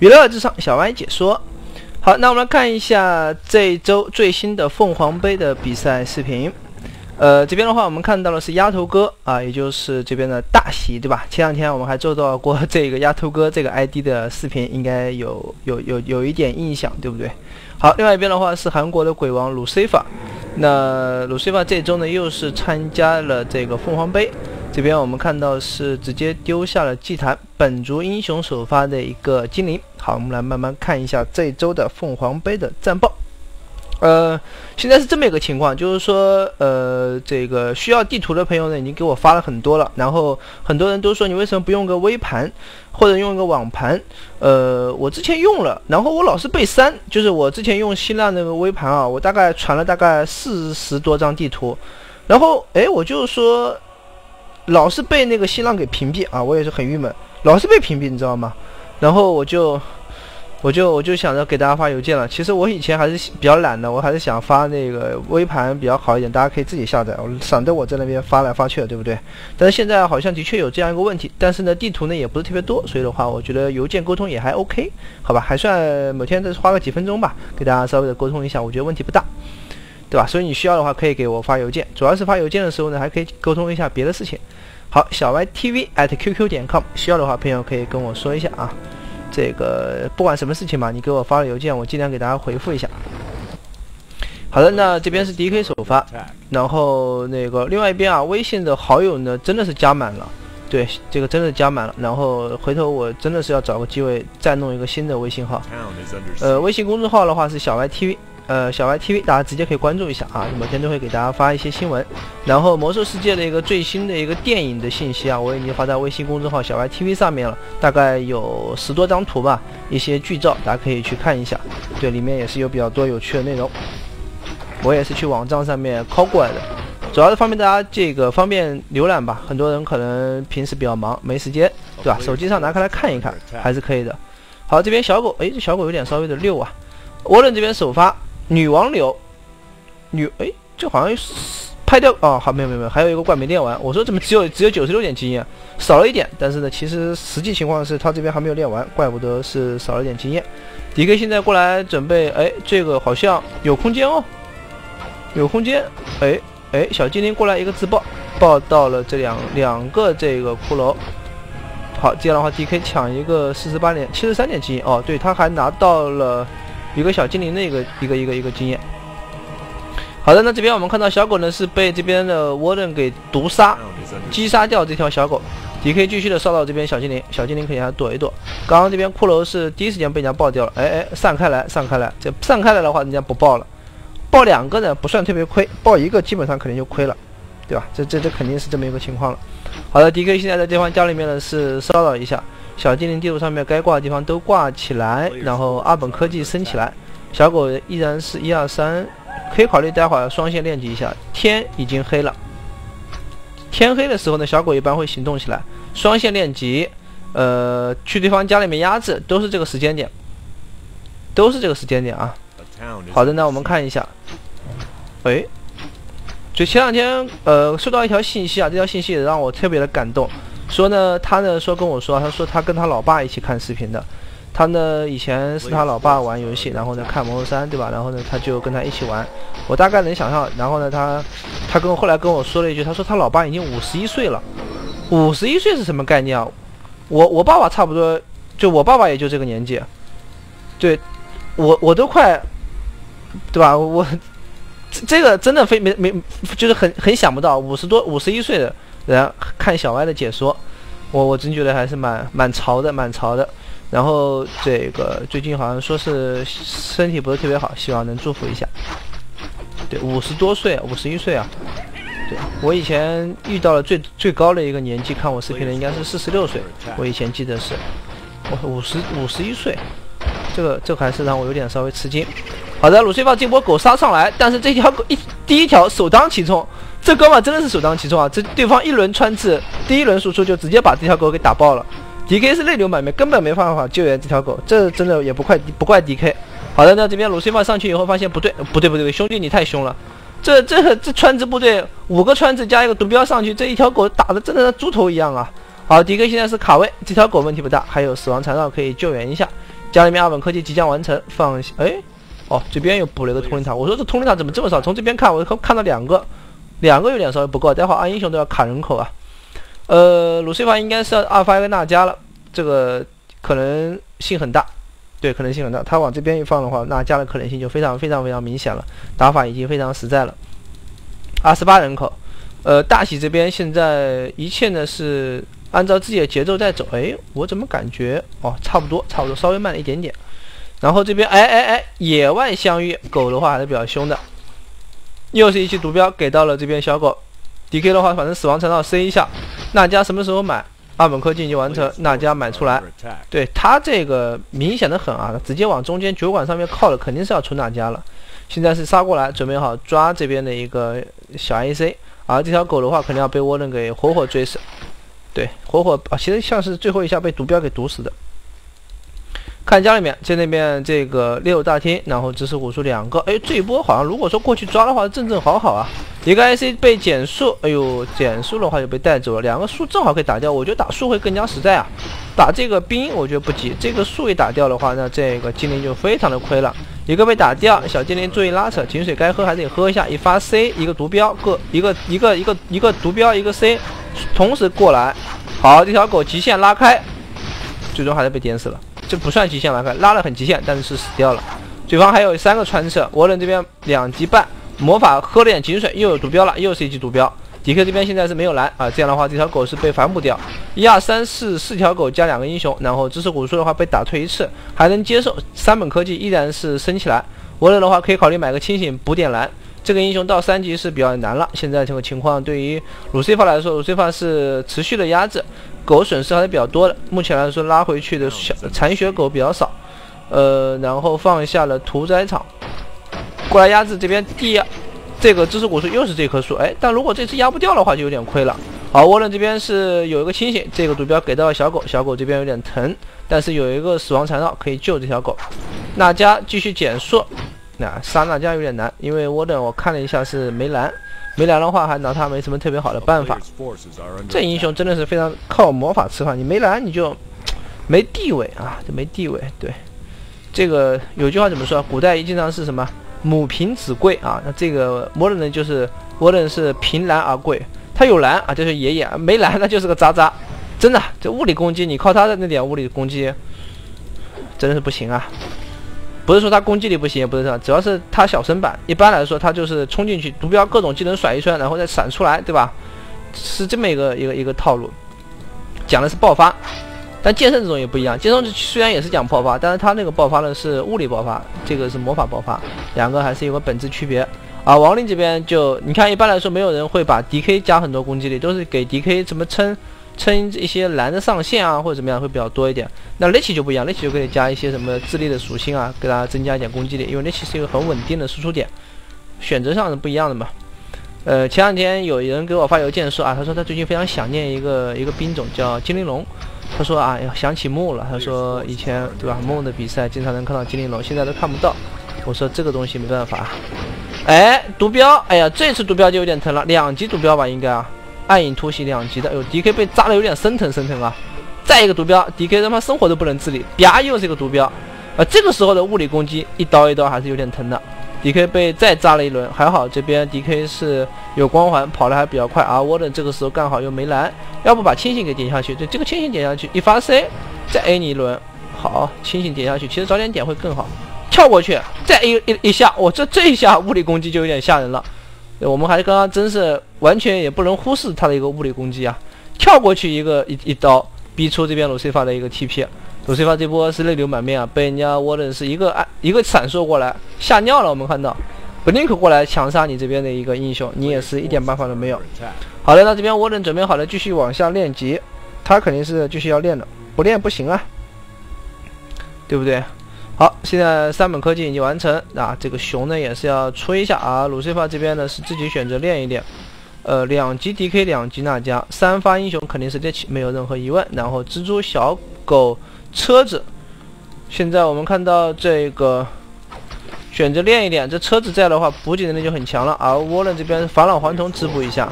娱乐至上，小歪解说。好，那我们来看一下这一周最新的凤凰杯的比赛视频。这边的话，我们看到的是鸭头哥啊，也就是这边的大喜，对吧？前两天我们还做到过这个鸭头哥这个 ID 的视频，应该有一点印象，对不对？好，另外一边的话是韩国的鬼王鲁西法，那鲁西法这周呢又是参加了这个凤凰杯。这边我们看到是直接丢下了祭坛，本族英雄首发的一个精灵。好，我们来慢慢看一下这周的凤凰杯的战报。现在是这么一个情况，就是说，这个需要地图的朋友呢，已经给我发了很多了。然后很多人都说你为什么不用个微盘，或者用一个网盘？我之前用了，然后我老是被删。就是我之前用新浪那个微盘啊，我大概传了大概40多张地图，然后我就说。老是被那个新浪给屏蔽啊，我也是很郁闷，老是被屏蔽，你知道吗？然后我就想着给大家发邮件了。其实我以前还是比较懒的，我还是想发那个微盘比较好一点，大家可以自己下载，省得我在那边发来发去了，对不对？但是现在好像的确有这样一个问题，但是呢，地图呢也不是特别多，所以的话，我觉得邮件沟通也还 OK， 好吧，还算每天再花个几分钟吧，给大家稍微的沟通一下，我觉得问题不大。对吧？所以你需要的话可以给我发邮件，主要是发邮件的时候呢，还可以沟通一下别的事情。好，小 ytv@qq.com， 需要的话朋友可以跟我说一下啊。这个不管什么事情嘛，你给我发了邮件，我尽量给大家回复一下。好的，那这边是 DK 首发，然后那个另外一边啊，微信的好友呢真的是加满了，对，这个真的是加满了。然后回头我真的是要找个机会再弄一个新的微信号。微信公众号的话是小 ytv。小 YTV 大家直接可以关注一下啊，每天都会给大家发一些新闻，然后魔兽世界的一个最新的一个电影的信息啊，我已经发在微信公众号小 YTV 上面了，大概有10多张图吧，一些剧照大家可以去看一下，对，里面也是有比较多有趣的内容，我也是去网站上面拷过来的，主要是方便大家这个方便浏览吧，很多人可能平时比较忙没时间，对吧？手机上拿开来看一看还是可以的。好，这边小狗，这小狗有点稍微的溜啊。沃伦这边首发女王流，这好像拍掉哦，好，没有，还有一个冠没练完。我说怎么只有96点经验，少了一点。但是呢，其实实际情况是他这边还没有练完，怪不得是少了一点经验。DK 现在过来准备，这个好像有空间哦，有空间，小精灵过来一个自爆，爆到了这两个这个骷髅。好，这样的话 DK 抢一个48点、73点经验哦，对，他还拿到了。一个小精灵的一个经验。好的，那这边我们看到小狗呢是被这边的Warden给毒杀，击杀掉这条小狗。DK 继续的烧到这边小精灵，小精灵可以还躲一躲。刚刚这边骷髅是第一时间被人家爆掉了，散开来，这散开来的话人家不爆了，爆2个呢不算特别亏，爆1个基本上肯定就亏了，对吧？这肯定是这么一个情况了。好的 ，DK 现在在对方家里面呢是骚扰一下。小精灵地图上面该挂的地方都挂起来，然后阿本科技升起来，小狗依然是123，可以考虑待会儿双线练级一下。天已经黑了，天黑的时候呢，小狗一般会行动起来，双线练级，去对方家里面压制，都是这个时间点啊。好的，那我们看一下，就前两天收到一条信息啊，这条信息也让我特别的感动。说呢，他跟我说，他说他跟他老爸一起看视频的，他呢以前是他老爸玩游戏，然后呢看魔兽3，对吧？然后呢他就跟他一起玩，我大概能想象。然后呢他后来跟我说了一句，他说他老爸已经51岁了，51岁是什么概念啊？我爸爸差不多，就我爸爸也就这个年纪，对，我都快，对吧？我这个真的没就是很想不到，51岁的。然后看小歪的解说，我真觉得还是蛮潮的。然后这个最近好像说是身体不是特别好，希望能祝福一下。对，50多岁，51岁啊。对，我以前遇到了最高的一个年纪看我视频的应该是46岁，我以前记得是，51岁，这个还是让我有点稍微吃惊。好的，鲁西法这波狗杀上来，但是这条狗第一条首当其冲。这哥们真的是首当其冲啊！这对方一轮穿刺，第一轮输出就直接把这条狗给打爆了。DK 是泪流满面，根本没办法救援这条狗，这真的也不怪 DK。好的，那这边鲁西法上去以后发现不对，兄弟你太凶了！这穿刺部队5个穿刺加一个毒镖上去，这一条狗打的真的是猪头一样啊！好 ，DK 现在是卡位，这条狗问题不大，还有死亡缠绕可以救援一下。家里面二本科技即将完成，放心。哎，哦，这边又补了一个通灵塔。我说这通灵塔怎么这么少？从这边看，我看到2个，2个有点稍微不够。待会按英雄都要砍人口啊。鲁西法应该是要二发一个纳迦了，这个可能性很大。对，可能性很大。他往这边一放的话，纳迦的可能性就非常明显了。打法已经非常实在了。28人口。大喜这边现在一切呢是按照自己的节奏在走。哎，我怎么感觉哦，差不多，稍微慢了一点点。然后这边哎，野外相遇，狗的话还是比较凶的。又是一期毒标给到了这边小狗。DK 的话，反正死亡缠绕 C 一下。纳迦什么时候买？二本科技已经完成，纳迦买出来。对他这个明显的很啊，直接往中间酒馆上面靠了，肯定是要出纳迦了。现在是杀过来，准备好抓这边的一个小 AEC。而这条狗的话，肯定要被涡轮给活活追死。对，活活，其实像是最后一下被毒标给毒死的。看家里面，在那边这个猎物大厅，然后知识武术2个。哎，这一波好像如果说过去抓的话，正好啊。一个 IC 被减速，哎呦，减速的话就被带走了。2个树正好可以打掉，我觉得打树会更加实在啊。打这个兵我觉得不急，这个树一打掉的话，那这个精灵就非常的亏了。一个被打掉，小精灵注意拉扯，井水该喝还得喝一下。一发 C， 一个毒标，一个毒标，一个 C， 同时过来。好，这条狗极限拉开，最终还是被点死了。这不算极限拉开，拉了很极限，但是死掉了。对方还有3个穿刺，沃伦这边2级半，魔法喝了点井水，又有毒标了，又是一级毒标。DK 这边现在是没有蓝啊，这样的话这条狗是被反补掉。1、2、3、4，4条狗加2个英雄，然后知识古树的话被打退1次，还能接受。3本科技依然是升起来，我人的话可以考虑买个清醒补点蓝。这个英雄到3级是比较难了。现在这个情况对于鲁西法来说，鲁西法是持续的压制，狗损失还是比较多的。目前来说拉回去的小残血狗比较少，然后放下了屠宰场，过来压制这边第2。这个知识古树又是这棵树，哎，但如果这次压不掉的话就有点亏了。好，涡轮这边是有一个清醒，这个毒标给到了小狗，小狗这边有点疼，但是有一个死亡缠绕可以救这条狗。纳迦继续减速，杀纳迦有点难，因为涡轮我看了一下是没蓝，没蓝的话还拿他没什么特别好的办法。这英雄真的是非常靠魔法吃饭，你没蓝你就没地位啊，就没地位。对，这个有句话怎么说？古代经常是什么？母凭子贵啊，那这个魔人呢就是魔人是凭蓝而贵，他有蓝啊就是爷爷，没蓝那就是个渣渣，真的，这物理攻击你靠他的那点物理攻击，真的是不行啊。不是说他攻击力不行，也不是这样，只要是他小身板，一般来说他就是冲进去毒标各种技能甩一圈，然后再闪出来，对吧？是这么一个套路，讲的是爆发。但剑圣这种也不一样，剑圣虽然也是讲爆发，但是他那个爆发呢是物理爆发，这个是魔法爆发，2个还是有个本质区别啊。亡灵这边就你看，一般来说没有人会把 DK 加很多攻击力，都是给 DK 怎么撑一些蓝的上限啊，或者怎么样会比较多一点。那 Lich 就不一样， Lich 就可以加一些什么智力的属性啊，给大家增加一点攻击力，因为 Lich 是一个很稳定的输出点，选择上是不一样的嘛。前2天有人给我发邮件说啊，他说他最近非常想念一个兵种叫精灵龙。他说啊，想起梦了。他说以前对吧，梦的比赛经常能看到精灵龙，现在都看不到。我说这个东西没办法。哎，毒标，哎呀，这次毒标就有点疼了，2级毒标吧应该啊，暗影突袭2级的。哎呦 ，DK 被扎的有点生疼啊。再一个毒标 ，DK 他妈生活都不能自理，啪又是一个毒标。这个时候的物理攻击一刀还是有点疼的。DK 被再扎了一轮，还好这边 DK 是有光环，跑的还比较快啊。Warden 这个时候刚好又没蓝，要不把清醒给点下去。对，这个清醒点下去，一发 C， 再 A 你一轮。好，清醒点下去，其实早点点会更好。跳过去，再 A 一下，我这一下物理攻击就有点吓人了。我们还刚刚真是完全也不能忽视他的一个物理攻击啊！跳过去一刀，逼出这边鲁西法的一个 TP。鲁西法这波是泪流满面啊，被人家 Warden 是一个闪烁过来吓尿了。我们看到 Blink 过来强杀你这边的一个英雄，你也是一点办法都没有。好的，那这边 Warden 准备好了，继续往下练级，他肯定是继续要练的，不练不行啊，对不对？好，现在3本科技已经完成啊，这个熊呢也是要吹一下啊。鲁西法这边呢是自己选择练一练，2级 DK 2级纳迦，3发英雄肯定是猎奇，没有任何疑问。然后蜘蛛小狗。车子，现在我们看到这个选择练一点，这车子在的话补给能力就很强了。而涡轮这边返老还童，滋补一下。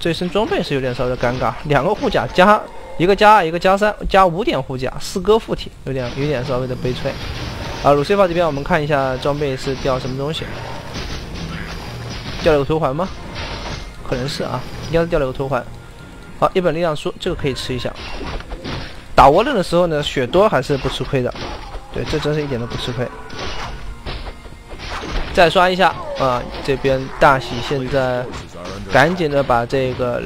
这身装备是有点稍微尴尬，2个护甲加一个加2，一个加3，加5点护甲，4哥附体，有点稍微的悲催。啊，鲁西法这边我们看一下装备是掉什么东西，掉了个头环吗？可能是啊，应该是掉了个头环。好，一本力量书，这个可以吃一下。打涡轮的时候呢，血多还是不吃亏的，对，这真是一点都不吃亏。再刷一下啊，这边大喜现在赶紧的把这个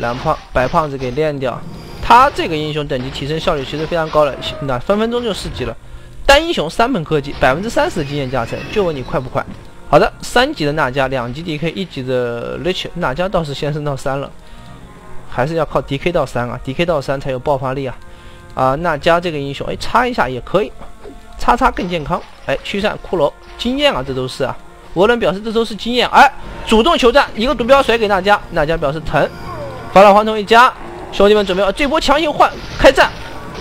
白胖子给练掉。 他这个英雄等级提升效率其实非常高了，那分钟就4级了。单英雄3门科技，30%的经验加成，就问你快不快？好的，3级的娜迦，2级 DK， 1级的 Lich， 娜迦倒是先升到3了，还是要靠 DK 到3啊 ，DK 到3才有爆发力啊。啊，娜迦这个英雄，哎，插一下也可以，插更健康。哎，驱散骷髅，经验啊，这都是啊。我人表示这都是经验，哎，主动求战，一个毒镖甩给娜迦，娜迦表示疼，法老黄铜一加。 兄弟们准备，这波强行换开战，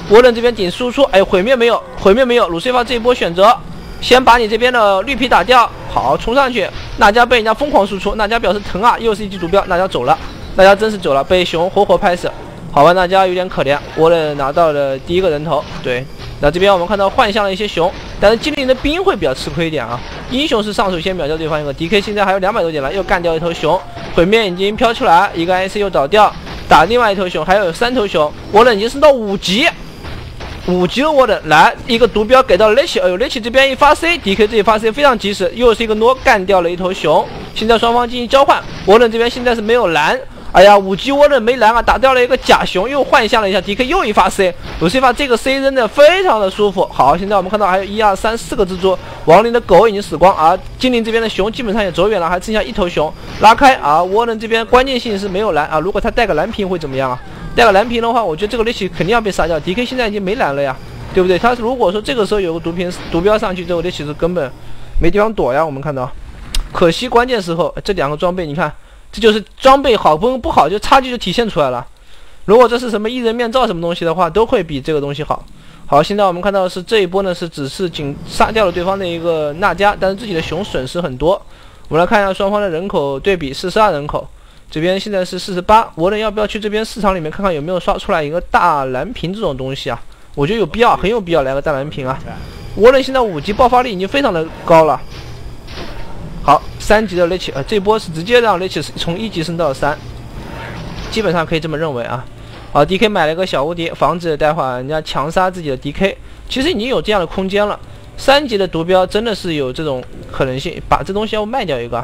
我等这边顶输出，哎，毁灭没有，毁灭没有，鲁西法这一波选择先把你这边的绿皮打掉，好，冲上去，娜迦被人家疯狂输出，娜迦表示疼啊，又是一记毒镖，娜迦走了，娜迦真是走了，被熊活活拍死，好吧，娜迦有点可怜，我等拿到了第一个人头，对，那这边我们看到换向了一些熊，但是精灵的兵会比较吃亏一点啊，英雄是上手先秒掉对方一个 ，DK 现在还有200多点了，又干掉一头熊，毁灭已经飘出来，一个 IC 又倒掉。 打另外一头熊，还有3头熊，我冷已经升到5级，5级我冷来一个毒镖给到 Lich， 哎呦 Lich 这边一发 C，DK 这一发 C 非常及时，又是一个弩干掉了一头熊。现在双方进行交换，我冷这边现在是没有蓝，哎呀5级我冷没蓝啊，打掉了一个假熊，又换向了一下 DK 又一发 C， 鲁西法这个 C 扔的非常的舒服。好，现在我们看到还有4个蜘蛛，亡灵的狗已经死光啊，精灵这边的熊基本上也走远了，还剩下一头熊。 拉开啊！沃伦这边关键性是没有蓝啊，如果他带个蓝屏会怎么样啊？带个蓝屏的话，我觉得这个雷奇肯定要被杀掉。DK 现在已经没蓝了呀，对不对？他如果说这个时候有个毒标上去之后，雷奇是根本没地方躲呀。我们看到，可惜关键时候这2个装备，你看，这就是装备好跟不好就差距就体现出来了。如果这是什么1人面罩什么东西的话，都会比这个东西好。好，现在我们看到是这一波呢是只是仅杀掉了对方的一个娜迦，但是自己的熊损失很多。 我们来看一下双方的人口对比，42人口，这边现在是48。我等要不要去这边市场里面看看有没有刷出来一个大蓝屏这种东西啊？我觉得有必要，很有必要来个大蓝屏啊！我等现在5级爆发力已经非常的高了。好，3级的 Lich， 这波是直接让 Lich 从1级升到3，基本上可以这么认为啊。好 ，DK 买了一个小无敌，防止待会人家强杀自己的 DK， 其实已经有这样的空间了。 3级的毒镖真的是有这种可能性，把这东西要卖掉一个，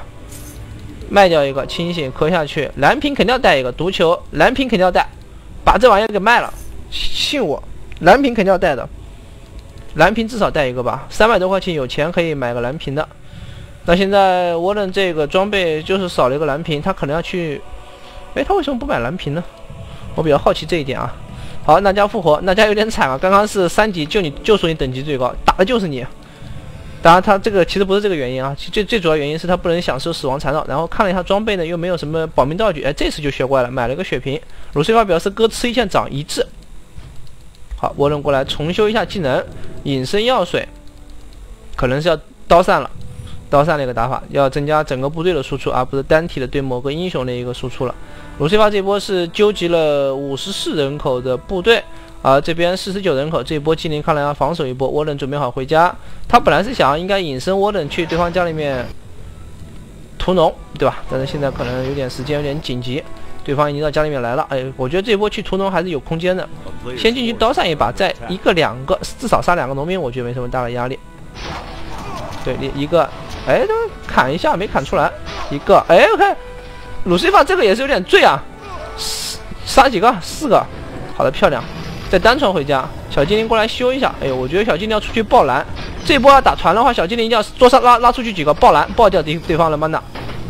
卖掉一个，清醒磕下去，蓝屏肯定要带一个毒球，蓝屏肯定要带，把这玩意儿给卖了，信我，蓝屏肯定要带的，蓝屏至少带一个吧，300多块钱有钱可以买个蓝屏的。那现在沃伦这个装备就是少了一个蓝屏，他可能要去，哎，他为什么不买蓝屏呢？我比较好奇这一点啊。 好，娜迦复活，娜迦有点惨啊！刚刚是3级，就属你等级最高，打的就是你。当然，他这个其实不是这个原因啊，最主要原因是他不能享受死亡缠绕。然后看了一下装备呢，又没有什么保命道具，哎，这次就学乖了，买了个血瓶。鲁西法表示哥吃一堑长一智。好，沃伦过来重修一下技能，隐身药水，可能是要刀散了，刀散的一个打法，要增加整个部队的输出，而不是单体的对某个英雄的一个输出了。 鲁西法这波是纠集了54人口的部队啊，这边49人口，这一波精灵看来要防守一波。沃伦准备好回家，他本来是想应该隐身沃伦去对方家里面屠农，对吧？但是现在可能有点时间有点紧急，对方已经到家里面来了。哎，我觉得这一波去屠农还是有空间的，先进去刀上一把，再1个2个，至少杀2个农民，我觉得没什么大的压力。对，一个，哎，砍一下没砍出来，一个，哎，看。 鲁西法这个也是有点醉啊，杀几个？4个，好的漂亮，再单传回家。小精灵过来修一下，哎呦，我觉得小精灵要出去爆蓝，这波要打团的话，小精灵一定要多杀拉出去几个爆蓝，爆掉对方的 mana，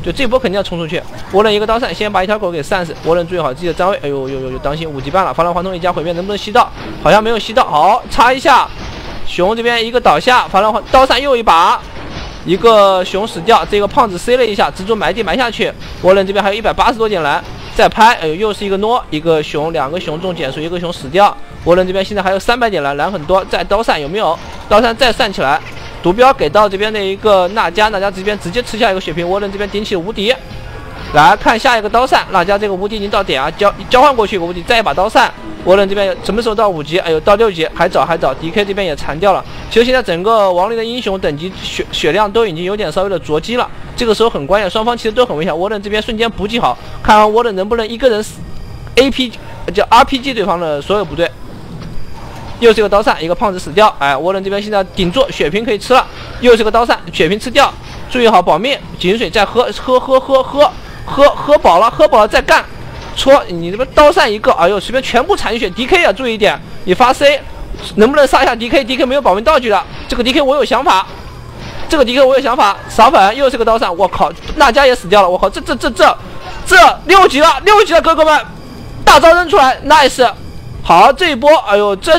就这波肯定要冲出去。我冷一个刀扇，先把一条狗给扇死。我冷注意好自己的站位，哎呦呦，当心5级半了，法兰黄铜一家毁灭能不能吸到？好像没有吸到，好插一下，熊这边一个倒下，法兰黄刀扇又一把。 一个熊死掉，这个胖子塞了一下，蜘蛛埋地埋下去。沃伦这边还有180多点蓝，再拍，哎呦，又是一个弩，一个熊，2个熊中减速，一个熊死掉。沃伦这边现在还有300点蓝，蓝很多，再刀扇有没有？刀扇再扇起来，毒镖给到这边的一个娜迦，娜迦这边直接吃下一个血瓶。沃伦这边顶起无敌，来看下一个刀扇，那家这个无敌已经到点啊，交换过去一个无敌，再一把刀扇。沃伦这边什么时候到5级？哎呦，到6级还早还早。DK 这边也残掉了。其实现在整个亡灵的英雄等级血量都已经有点稍微的着急了，这个时候很关键，双方其实都很危险。沃伦这边瞬间补给好，看看沃伦能不能一个人死 RPG 对方的所有部队。又是一个刀扇，一个胖子死掉。哎，沃伦这边现在顶住，血瓶可以吃了。又是个刀扇，血瓶吃掉，注意好保命，井水再喝饱了再干。戳你这边刀扇一个，哎呦，随便全部残血。DK 啊，注意一点，你发 C 能不能杀一下 DK？DK 没有保命道具了。这个 DK 我有想法，傻粉又是个刀扇，我靠，娜迦也死掉了，我靠，这6级了，哥哥们，大招扔出来 ，nice。好，这一波，哎呦，这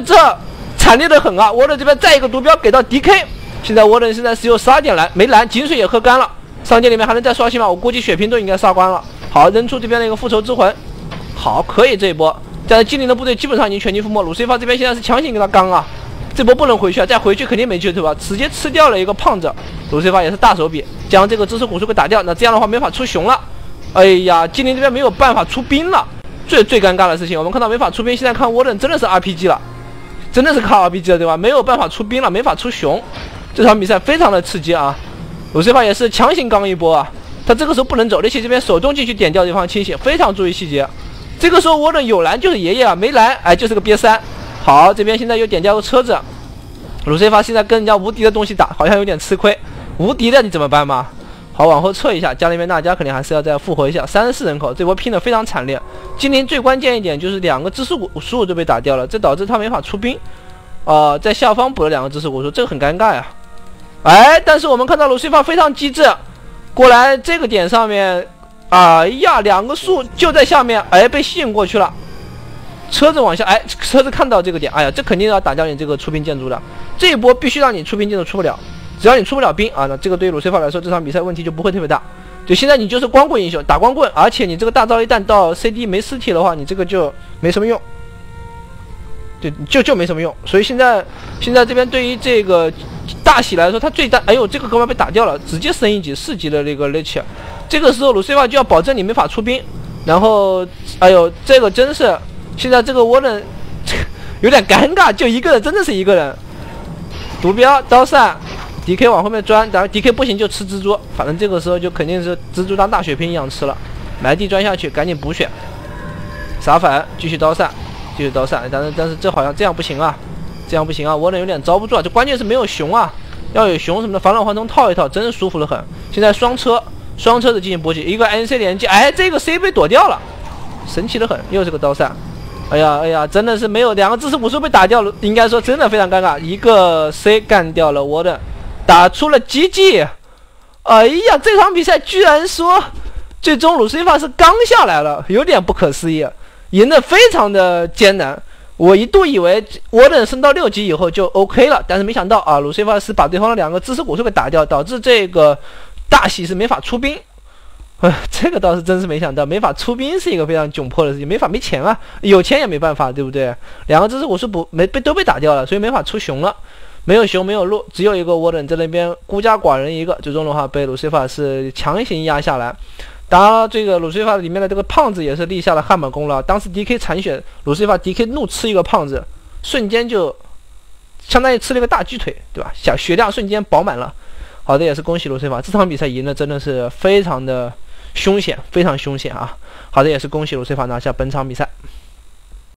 惨烈的很啊！沃伦这边再一个毒镖给到 DK， 现在沃伦现在只有12点蓝，没蓝，井水也喝干了，商店里面还能再刷新吗？我估计血瓶都应该杀光了。好，扔出这边的一个复仇之魂，好，可以这一波。但是精灵的部队基本上已经全军覆没，鲁西法这边现在是强行给他刚啊，这波不能回去啊，再回去肯定没救头啊，直接吃掉了一个胖子。鲁西法也是大手笔，将这个知识古树给打掉，那这样的话没法出熊了。哎呀，精灵这边没有办法出兵了。最尴尬的事情，我们看到没法出兵，现在看沃顿真的是 RPG 了，真的是靠 RPG 了，对吧？没有办法出兵了，没法出熊，这场比赛非常的刺激啊！鲁西法也是强行刚一波啊，他这个时候不能走，利奇这边手动进去点掉对方清洗，非常注意细节。这个时候沃顿有蓝就是爷爷啊，没蓝哎就是个瘪三。好，这边现在又点掉个车子，鲁西法现在跟人家无敌的东西打，好像有点吃亏，无敌的你怎么办嘛？好，往后撤一下，家里面大家肯定还是要再复活一下。34人口，这波拼的非常惨烈。精灵最关键一点就是两个知识古树都被打掉了，这导致他没法出兵。在下方补了2个知识古树，这个很尴尬呀。哎，但是我们看到鲁西法非常机智，过来这个点上面，哎呀，2个树就在下面，哎，被吸引过去了。车子往下，哎，车子看到这个点，哎呀，这肯定要打掉你这个出兵建筑的，这一波必须让你出兵建筑出不了。只要你出不了兵啊，那这个对于鲁西法来说，这场比赛问题就不会特别大。就现在你就是光棍英雄，打光棍，而且你这个大招一旦到 CD 没尸体的话，你这个就没什么用，对，就没什么用。所以现在这边对于这个大喜来说，他最大，哎呦，这个哥们被打掉了，直接升1级，4级的那个 Lich， 这个时候鲁西法就要保证你没法出兵，然后，哎呦，这个真是现在这个沃伦有点尴尬，就一个人，真的是一个人，毒镖刀扇。DK 往后面钻，然后 DK 不行就吃蜘蛛，反正这个时候就肯定是蜘蛛当大血瓶一样吃了。埋地钻下去，赶紧补血。傻反，继续刀扇，但是这好像这样不行啊，我有点遭不住啊。这关键是没有熊啊，要有熊什么的，返老还童套一套，真是舒服的很。现在双车子进行搏击，一个 NC 连击，哎，这个 C 被躲掉了，神奇的很，又是个刀扇。哎呀哎呀，真的是没有2个知识武术被打掉了，应该说真的非常尴尬，一个 C 干掉了我的。打出了 GG， 哎呀，这场比赛居然说最终鲁西法是刚下来了，有点不可思议，赢得非常的艰难。我一度以为我等升到6级以后就 OK 了，但是没想到啊，鲁西法是把对方的2个知识古树给打掉，导致这个大喜是没法出兵。这个倒是真是没想到，没法出兵是一个非常窘迫的事情，没钱啊，有钱也没办法，对不对？2个知识古树都被打掉了，所以没法出熊了。没有熊，没有鹿，只有一个沃顿在那边孤家寡人一个，最终的话被鲁西法是强行压下来。当然，这个鲁西法里面的这个胖子也是立下了汗马功劳。当时 DK 残血，鲁西法 DK 怒吃一个胖子，瞬间就相当于吃了一个大鸡腿，对吧？小血量瞬间饱满了。好的，也是恭喜鲁西法，这场比赛赢的真的是非常的凶险，非常凶险啊！好的，也是恭喜鲁西法拿下本场比赛。